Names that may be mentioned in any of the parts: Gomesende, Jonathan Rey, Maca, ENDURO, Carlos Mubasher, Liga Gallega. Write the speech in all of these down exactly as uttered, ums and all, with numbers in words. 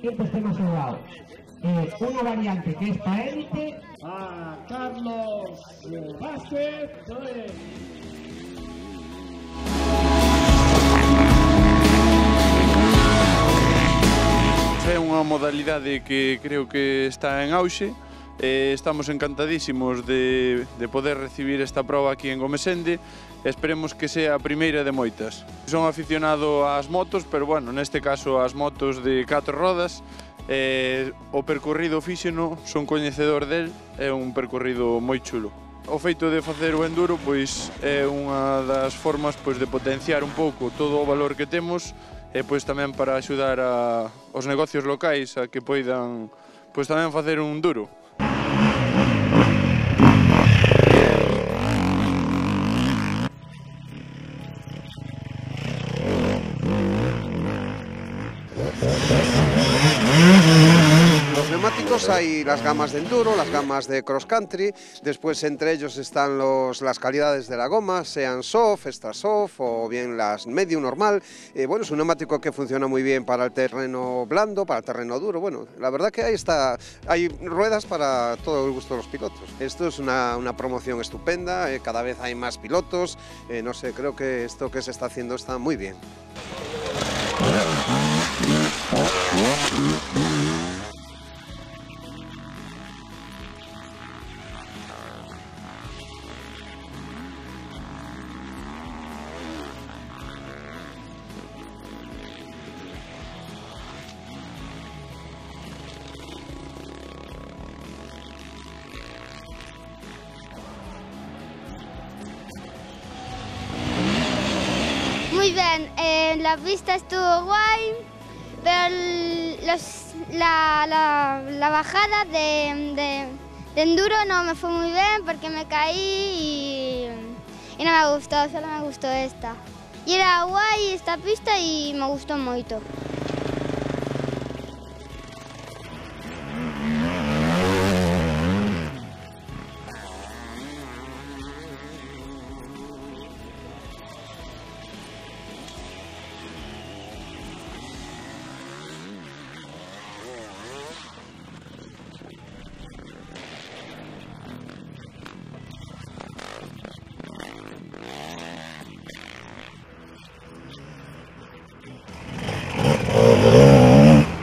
ciertos temas abogados. Eh, una variante que es paérite a Carlos Mubasher. É unha modalidade que creo que está en auxe. Eh, estamos encantadísimos de, de poder recibir esta proba aquí en Gomesende. Esperemos que sea a primeira de moitas. Son aficionado ás motos, pero bueno, neste caso ás motos de catro rodas. Eh, o percorrido fíxeno, son coñecedor del, é un percorrido moi chulo. O feito de facer o enduro pois é unha das formas pois de potenciar un pouco todo o valor que temos e pois tamén para axudar a os negocios locais a que poidan pois tamén facer un duro. Hay las gamas de enduro, las gamas de cross country, después entre ellos están los, las calidades de la goma, sean soft, extra soft o bien las medium normal. Eh, bueno, es un neumático que funciona muy bien para el terreno blando, para el terreno duro. Bueno, la verdad que ahí está, hay ruedas para todo el gusto de los pilotos. Esto es una, una promoción estupenda, eh, cada vez hay más pilotos, eh, no sé, creo que esto que se está haciendo está muy bien. Muy bien, eh, la pista estuvo guay, pero los, la, la, la bajada de, de, de enduro no me fue muy bien porque me caí y, y no me gustó, solo me gustó esta. Y era guay esta pista y me gustó mucho.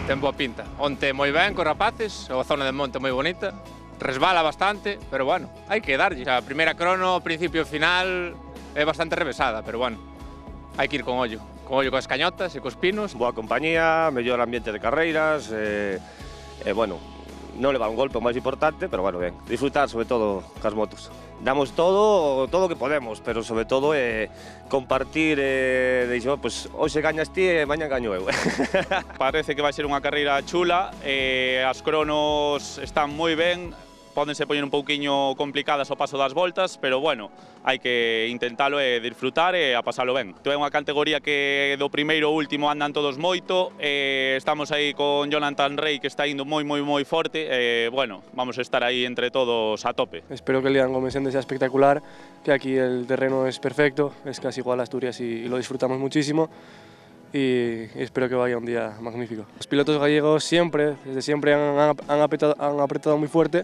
Ten boa pinta, onte moi ben co rapaces, a zona de monte moi bonita, resbala bastante, pero bueno, hai que darlle. A primeira crono, principio e final, é bastante revesada, pero bueno, hai que ir con ollo, con ollo coas cañotas e cos pinos. Boa compañía, mellor ambiente de carreiras, e, e bueno, non leva un golpe máis importante, pero bueno, ben, disfrutar sobre todo cas motos. Damos todo todo que podemos, pero sobre todo eh, compartir eh, deixo, pues, hoxe gañas ti e mañá gaño eu. Parece que vai ser unha carreira chula, eh, as cronos están moi ben, pódense poñer un pouquiño complicadas ao paso das voltas, pero bueno, hai que intentalo e disfrutar e a pasalo ben. É unha categoría que do primeiro ao último andan todos moito, eh, estamos aí con Jonathan Rey que está indo moi moi moi forte, eh, bueno, vamos a estar aí entre todos a tope. Espero que el día en Gomesende sea espectacular, que aquí el terreno es perfecto, es casi igual a Asturias y, y lo disfrutamos muchísimo. Y espero que vaya un día magnífico. Los pilotos gallegos siempre, desde siempre han, han, han, apretado, han apretado muy fuerte,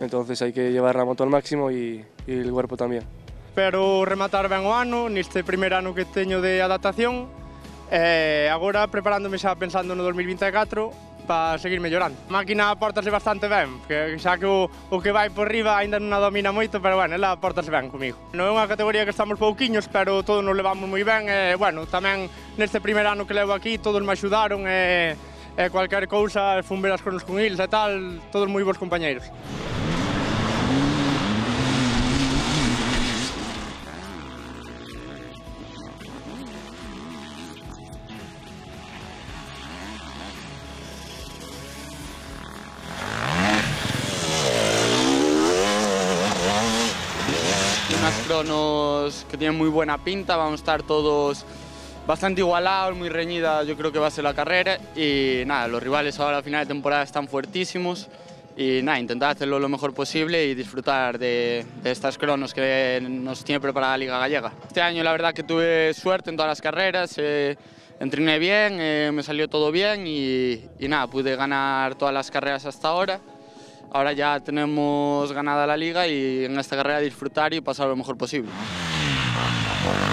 entonces hay que llevar la moto al máximo y, y el cuerpo también. Espero rematar ben o ano, neste primer ano que teño de adaptación, eh, agora preparándome xa pensando no dos mil veinticuatro para seguir mellorando. A máquina apórtase bastante ben, que, xa que o, o que vai por riba ainda non a domina moito, pero bueno, ela apórtase ben comigo. Non é unha categoría que estamos pouquiños, pero todos nos levamos moi ben, e bueno, tamén neste primer ano que levo aquí todos me axudaron, e, e cualquier cousa, fun ver as cronos con eles e tal, todos moi bons compañeiros. Cronos que tienen muy buena pinta, vamos a estar todos bastante igualados, muy reñida, yo creo que va a ser la carrera y nada, los rivales ahora a final de temporada están fuertísimos y nada, intentar hacerlo lo mejor posible y disfrutar de, de estas cronos que nos tiene preparada la Liga Gallega. Este año la verdad que tuve suerte en todas las carreras, eh, Entrené bien, eh, me salió todo bien y, y nada, pude ganar todas las carreras hasta ahora. Ahora ya tenemos ganada la liga y en esta carrera disfrutar y pasar lo mejor posible, ¿no?